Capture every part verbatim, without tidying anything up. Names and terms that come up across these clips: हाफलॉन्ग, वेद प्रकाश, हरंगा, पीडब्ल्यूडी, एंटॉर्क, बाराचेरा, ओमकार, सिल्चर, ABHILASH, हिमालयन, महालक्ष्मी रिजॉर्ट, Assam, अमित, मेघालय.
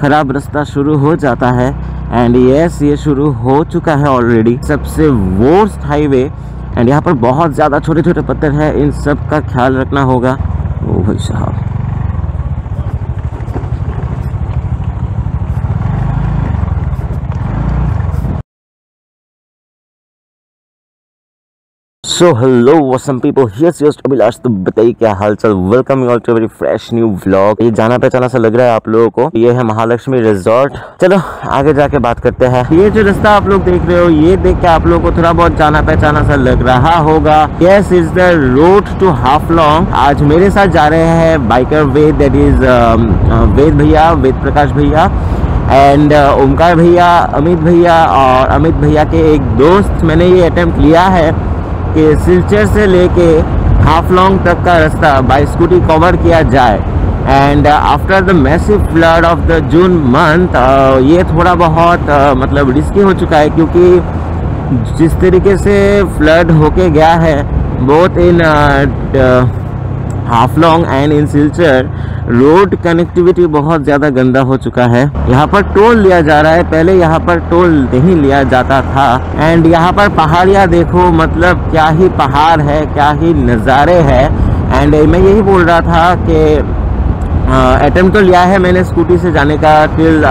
खराब रास्ता शुरू हो जाता है। एंड यस ये शुरू हो चुका है ऑलरेडी, सबसे वर्स्ट हाईवे। एंड यहाँ पर बहुत ज़्यादा छोटे छोटे पत्थर हैं, इन सब का ख्याल रखना होगा। ओ भाई साहब, so hello awesome people, here's your Abhilash. तो बताइए क्या हाल चाल, welcome you all to very fresh new vlog. ये जाना पहचाना सा लग रहा है आप लोगों को, ये है महालक्ष्मी रिजॉर्ट। चलो आगे जाके बात करते हैं। ये जो रास्ता आप लोग देख रहे हो, ये देख के आप लोगों को थोड़ा बहुत जाना पहचाना सा लग रहा होगा। Yes is the road to हाफलॉन्ग। आज मेरे साथ जा रहे हैं biker Ved, that is Ved भैया, वेद प्रकाश भैया एंड ओमकार भैया, अमित भैया। और अमित भैया के एक दोस्त, मैंने ये अटेम्प्ट लिया है कि सिल्चर से लेके हाफलॉन्ग तक का रास्ता बाई स्कूटी कवर किया जाए। And after the massive flood of the June month ये थोड़ा बहुत uh, मतलब रिस्की हो चुका है, क्योंकि जिस तरीके से फ्लड होके गया है both in हाफलॉन्ग and in सिल्चर, road connectivity बहुत ज़्यादा गंदा हो चुका है। यहाँ पर टोल लिया जा रहा है, पहले यहाँ पर टोल नहीं लिया जाता था। एंड यहाँ पर पहाड़ियाँ देखो, मतलब क्या ही पहाड़ है, क्या ही नज़ारे है। एंड मैं यही बोल रहा था कि अटेम्प्ट तो लिया है मैंने स्कूटी से जाने का टिल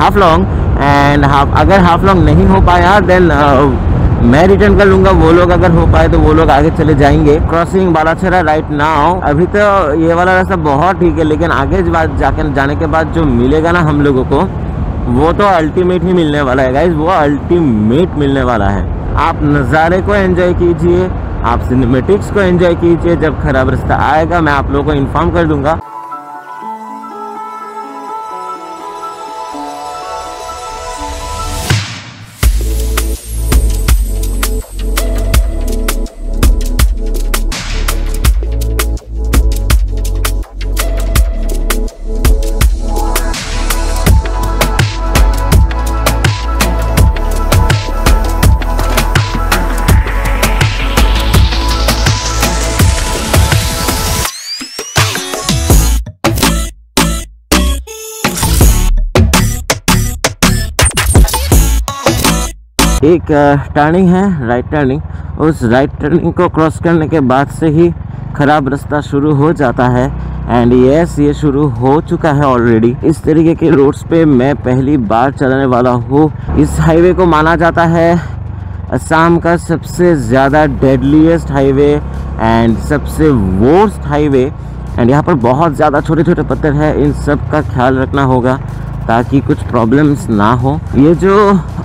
हाफलॉन्ग, एंड हाफ अगर हाफलॉन्ग नहीं हो पाया देन मैं रिटर्न कर लूँगा। वो लोग अगर हो पाए तो वो लोग आगे चले जाएंगे। Crossing बाराचेरा right now. अभी तो ये वाला रास्ता बहुत ठीक है, लेकिन आगे बात जाके जाने के बाद जो मिलेगा ना हम लोगों को, वो तो अल्टीमेट ही मिलने वाला है गाइज, वो अल्टीमेट मिलने वाला है। आप नज़ारे को एंजॉय कीजिए, आप सिनेमेटिक्स को एंजॉय कीजिए। जब खराब रास्ता आएगा मैं आप लोगों को इन्फॉर्म कर दूँगा। एक टर्निंग है, राइट टर्निंग। उस राइट टर्निंग को क्रॉस करने के बाद से ही खराब रास्ता शुरू हो जाता है। एंड यस ये शुरू हो चुका है ऑलरेडी। इस तरीके के रोड्स पे मैं पहली बार चलने वाला हूँ। इस हाईवे को माना जाता है असम का सबसे ज़्यादा डेडलीस्ट हाईवे एंड सबसे वर्स्ट हाईवे। एंड यहाँ पर बहुत ज़्यादा छोटे छोटे पत्थर हैं, इन सब का ख्याल रखना होगा ताकि कुछ प्रॉब्लम्स ना हो। ये जो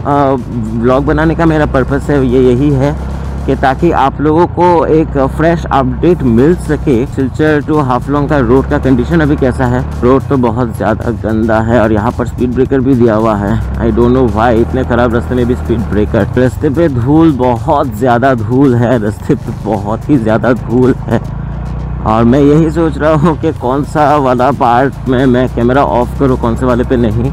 ब्लॉग बनाने का मेरा पर्पस है ये यही है कि ताकि आप लोगों को एक फ्रेश अपडेट मिल सके। सिल्चर टू हाफलॉन्ग का रोड का कंडीशन अभी कैसा है। रोड तो बहुत ज़्यादा गंदा है और यहाँ पर स्पीड ब्रेकर भी दिया हुआ है। आई डोंट नो व्हाई इतने ख़राब रास्ते में भी स्पीड ब्रेकर। रास्ते पे धूल, बहुत ज़्यादा धूल है रास्ते पे, बहुत ही ज़्यादा धूल है। और मैं यही सोच रहा हूँ कि कौन सा वाला पार्ट में मैं कैमरा ऑफ करूँ, कौन से वाले पे नहीं।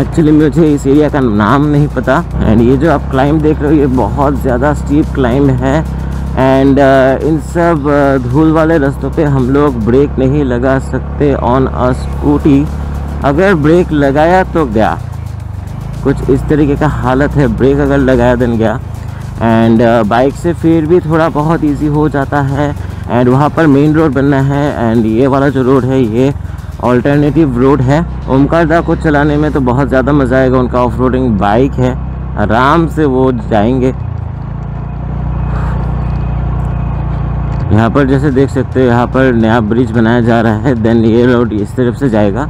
एक्चुअली मुझे इस एरिया का नाम नहीं पता। एंड ये जो आप क्लाइंब देख रहे हो ये बहुत ज़्यादा स्टीप क्लाइंब है। एंड uh, इन सब धूल वाले रास्तों पे हम लोग ब्रेक नहीं लगा सकते ऑन अ स्कूटी। अगर ब्रेक लगाया तो गया, कुछ इस तरीके का हालत है। ब्रेक अगर लगाया देन गया। एंड बाइक uh, से फिर भी थोड़ा बहुत ईजी हो जाता है। एंड वहाँ पर मेन रोड बनना है। एंड ये वाला जो रोड है ये ऑल्टरनेटिव रोड है। ओमकार दा को चलाने में तो बहुत ज़्यादा मज़ा आएगा, उनका ऑफ रोडिंग बाइक है, आराम से वो जाएंगे। यहाँ पर जैसे देख सकते हो यहाँ पर नया ब्रिज बनाया जा रहा है, देन ये रोड इस तरफ से जाएगा।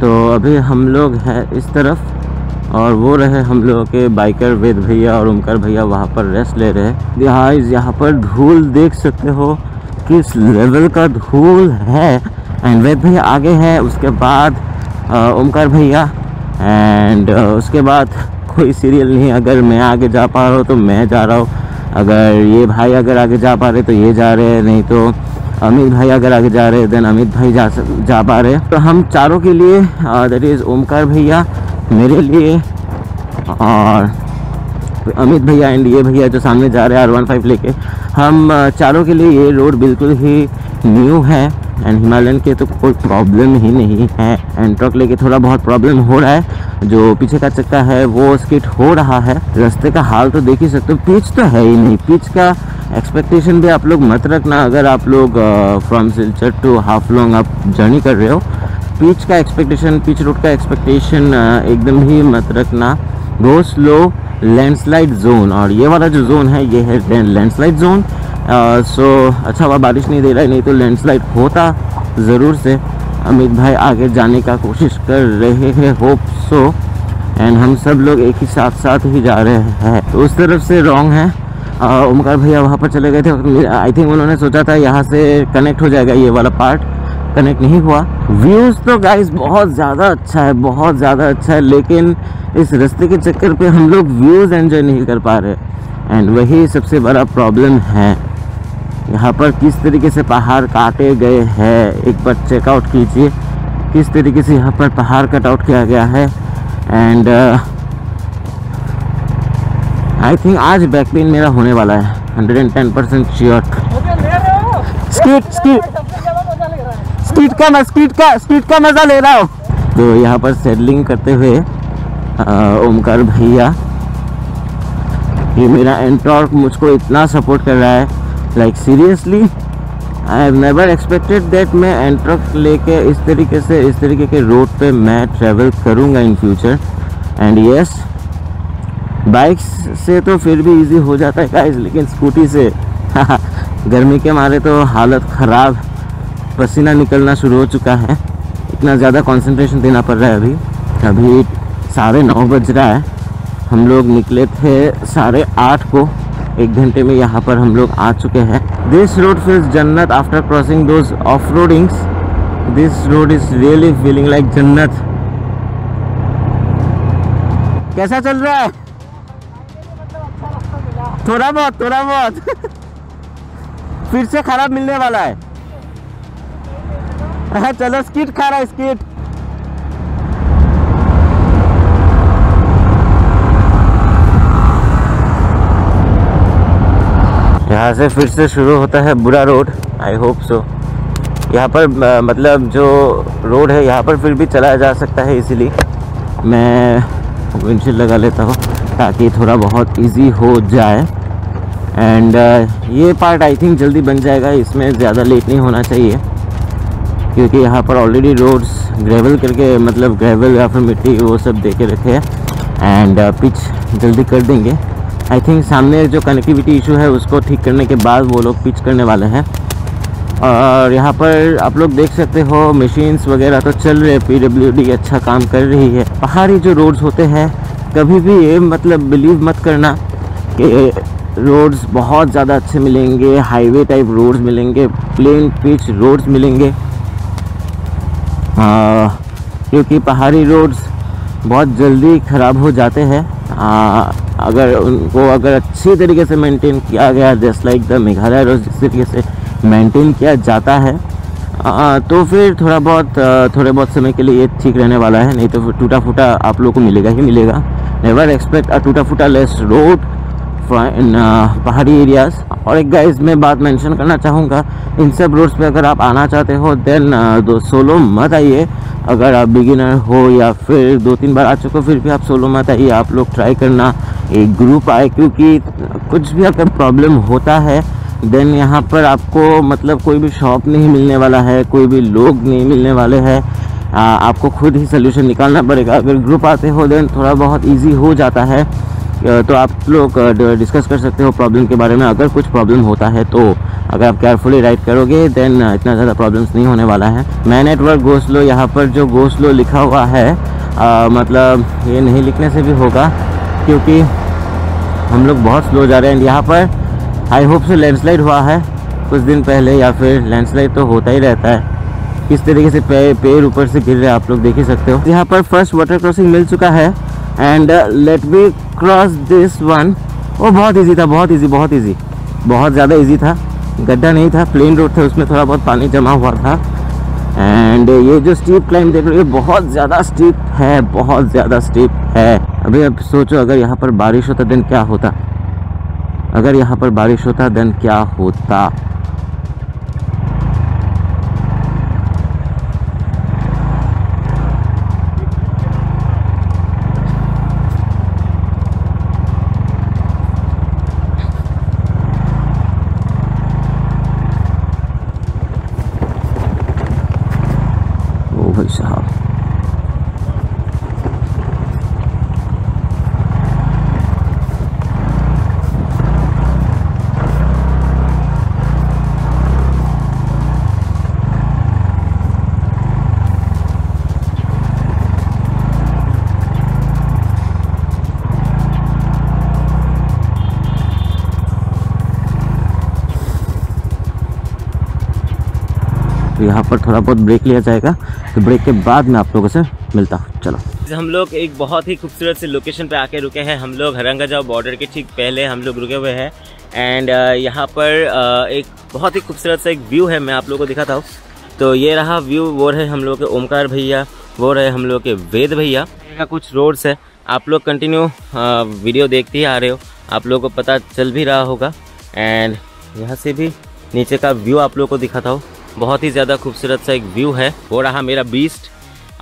तो अभी हम लोग हैं इस तरफ और वो रहे हम लोगों के बाइकर वेद भैया और ओमकार भैया, वहाँ पर रेस्ट ले रहे हैं। यहाँ यहाँ पर धूल देख सकते हो किस लेवल का धूल है। एंड वेद भैया आगे है, उसके बाद ओमकार भैया, एंड उसके बाद कोई सीरियल नहीं। अगर मैं आगे जा पा रहा हूँ तो मैं जा रहा हूँ, अगर ये भाई अगर आगे जा पा रहे तो ये जा रहे, नहीं तो अमित भाई अगर आगे जा रहे देन अमित भाई जा जा पा रहे। तो हम चारों के लिए, दैट इज़ ओमकार भैया मेरे लिए और अमित भैया एंड ये भैया जो सामने जा रहे हैं आर वन फाइव लेके, हम चारों के लिए ये रोड बिल्कुल ही न्यू है। एंड हिमालयन के तो कोई प्रॉब्लम ही नहीं है। एंड ट्रक लेके थोड़ा बहुत प्रॉब्लम हो रहा है, जो पीछे का चक्का है वो स्किट हो रहा है। रास्ते का हाल तो देख ही सकते हो, पिच तो है ही नहीं। पिच का एक्सपेक्टेशन भी आप लोग मत रखना अगर आप लोग फ्रॉम सिल्चर टू हाफलोंग आप जर्नी कर रहे हो। पिच का एक्सपेक्टेशन, पिच रोड का एक्सपेक्टेशन एकदम ही मत रखना। गो स्लो, लैंडस्लाइड जोन, और ये वाला जो जोन है ये है लैंडस्लाइड जोन। सो अच्छा हुआ बारिश नहीं दे रहा है, नहीं तो लैंडस्लाइड होता ज़रूर से। अमित भाई आगे जाने का कोशिश कर रहे हैं, होप सो। एंड हम सब लोग एक ही साथ साथ ही जा रहे हैं, तो उस तरफ से रॉन्ग है। ओमकार भैया वहाँ पर चले गए थे, आई थिंक उन्होंने सोचा था यहाँ से कनेक्ट हो जाएगा, ये वाला पार्ट कनेक्ट नहीं हुआ। व्यूज़ तो गाइस बहुत ज़्यादा अच्छा है, बहुत ज़्यादा अच्छा है, लेकिन इस रास्ते के चक्कर पे हम लोग व्यूज़ एंजॉय नहीं कर पा रहे। एंड वही सबसे बड़ा प्रॉब्लम है, यहाँ पर किस तरीके से पहाड़ काटे गए हैं। एक बार चेकआउट कीजिए किस तरीके से यहाँ पर पहाड़ कटआउट किया गया है। एंड आई थिंक आज बैक पेन मेरा होने वाला है, hundred and ten percent sure. Speed का मैं स्पीड का स्पीड का मज़ा ले रहा हूँ। तो यहाँ पर सेडलिंग करते हुए ओमकार भैया, ये मेरा एंटॉर्क मुझको इतना सपोर्ट कर रहा है, like seriously I have never expected that मैं एंटॉर्क लेके इस तरीके से इस तरीके के रोड पे मैं ट्रैवल करूँगा in future. And yes, bikes से तो फिर भी ईजी हो जाता है गाइस, लेकिन स्कूटी से गर्मी के मारे तो हालत ख़राब, पसीना निकलना शुरू हो चुका है। इतना ज़्यादा कंसंट्रेशन देना पड़ रहा है। अभी अभी साढ़े नौ बज रहा है, हम लोग निकले थे साढ़े आठ को, एक घंटे में यहाँ पर हम लोग आ चुके हैं। दिस रोड फील्स जन्नत after crossing those off roadings, this road is really feeling like जन्नत। कैसा चल रहा है? थोड़ा बहुत थोड़ा बहुत फिर से खराब मिलने वाला है। चलो स्किट खा रहा है, स्किट। यहाँ से फिर से शुरू होता है बुरा रोड, आई होप सो। यहाँ पर मतलब जो रोड है यहाँ पर फिर भी चलाया जा सकता है, इसीलिए मैं विंडशील्ड लगा लेता हूँ ताकि थोड़ा बहुत इजी हो जाए। एंड ये पार्ट आई थिंक जल्दी बन जाएगा, इसमें ज़्यादा लेट नहीं होना चाहिए, क्योंकि यहाँ पर ऑलरेडी रोड्स ग्रेवल करके मतलब ग्रेवल या फिर मिट्टी वो सब दे के रखे हैं। एंड पिच जल्दी कर देंगे आई थिंक। सामने जो कनेक्टिविटी इशू है उसको ठीक करने के बाद वो लोग पिच करने वाले हैं। और यहाँ पर आप लोग देख सकते हो मशीन्स वगैरह तो चल रहे, पीडब्ल्यूडी अच्छा काम कर रही है। पहाड़ी जो रोड्स होते हैं कभी भी ये मतलब बिलीव मत करना कि रोड्स बहुत ज़्यादा अच्छे मिलेंगे, हाईवे टाइप रोड्स मिलेंगे, प्लेन पिच रोड्स मिलेंगे, आ, क्योंकि पहाड़ी रोड्स बहुत जल्दी ख़राब हो जाते हैं। अगर उनको अगर अच्छी तरीके से मेंटेन किया गया, just like the मेघालय road जिस तरीके से मेंटेन किया जाता है, आ, तो फिर थोड़ा बहुत थोड़े बहुत समय के लिए ये ठीक रहने वाला है, नहीं तो फिर टूटा फूटा आप लोगों को मिलेगा ही मिलेगा। नेवर एक्सपेक्ट अ टूटा फूटा लेस रोड इन पहाड़ी एरियाज़। और एक गाइस मैं बात मेंशन करना चाहूँगा, इन सब रोड्स पे अगर आप आना चाहते हो देन दो सोलो मत आइए। अगर आप बिगिनर हो या फिर दो तीन बार आ चुके हो फिर भी आप सोलो मत आइए, आप लोग ट्राई करना एक ग्रुप आए, क्योंकि कुछ भी अगर प्रॉब्लम होता है देन यहाँ पर आपको मतलब कोई भी शॉप नहीं मिलने वाला है, कोई भी लोग नहीं मिलने वाले हैं, आपको खुद ही सोल्यूशन निकालना पड़ेगा। अगर ग्रुप आते हो देन थोड़ा बहुत ईजी हो जाता है, तो आप लोग डिस्कस कर सकते हो प्रॉब्लम के बारे में। अगर कुछ प्रॉब्लम होता है तो अगर आप केयरफुली राइड करोगे देन इतना ज़्यादा प्रॉब्लम्स नहीं होने वाला है। मैं नेटवर्क गो स्लो, यहाँ पर जो गो स्लो लिखा हुआ है आ, मतलब ये नहीं लिखने से भी होगा, क्योंकि हम लोग बहुत स्लो जा रहे हैं। यहाँ पर आई होप से लैंडस्लाइड हुआ है कुछ दिन पहले, या फिर लैंडस्लाइड तो होता ही रहता है। किस तरीके से पे, पेड़ ऊपर से गिर रहे हैं आप लोग देख ही सकते हो। यहाँ पर फर्स्ट वाटर क्रॉसिंग मिल चुका है and let me cross this one. वो बहुत इजी था, बहुत इजी बहुत इजी बहुत ज़्यादा इजी था। गड्ढा नहीं था, प्लेन रोड था, उसमें थोड़ा बहुत पानी जमा हुआ था। एंड ये जो स्टीप क्लाइंब देख रहे हो बहुत ज़्यादा स्टीप है, बहुत ज़्यादा स्टीप है। अभी अब सोचो अगर यहाँ पर बारिश होता देन क्या होता, अगर यहाँ पर बारिश होता देन क्या होता। यहाँ पर थोड़ा बहुत ब्रेक लिया जाएगा, तो ब्रेक के बाद मैं आप लोगों से मिलता हूँ। चलो, हम लोग एक बहुत ही खूबसूरत से लोकेशन पे आके रुके हैं। हम लोग हरंगा बॉर्डर के ठीक पहले हम लोग रुके हुए हैं एंड यहाँ पर uh, एक बहुत ही खूबसूरत सा एक व्यू है, मैं आप लोगों को दिखाता हूँ। तो ये रहा व्यू, वो रहे हम लोग के ओमकार भैया, वो रहे हम लोग के वेद भैया। कुछ रोड्स है, आप लोग कंटिन्यू वीडियो देखते ही आ रहे हो, आप लोगों को पता चल भी रहा होगा। एंड यहाँ से भी नीचे का व्यू आप लोगों को दिखाता हूँ, बहुत ही ज़्यादा खूबसूरत सा एक व्यू है। वो रहा मेरा बीस्ट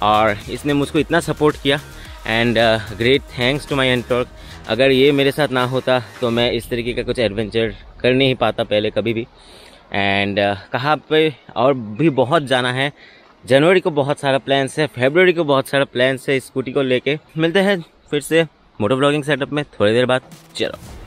और इसने मुझको इतना सपोर्ट किया and great thanks to my एंटॉर्क। अगर ये मेरे साथ ना होता तो मैं इस तरीके का कुछ एडवेंचर कर नहीं पाता पहले कभी भी। एंड uh, कहाँ पे और भी बहुत जाना है, जनवरी को बहुत सारा प्लान्स है, फरवरी को बहुत सारा प्लान्स है। स्कूटी को लेके मिलते हैं फिर से मोटो ब्लॉगिंग सेटअप में थोड़ी देर बाद। चलो।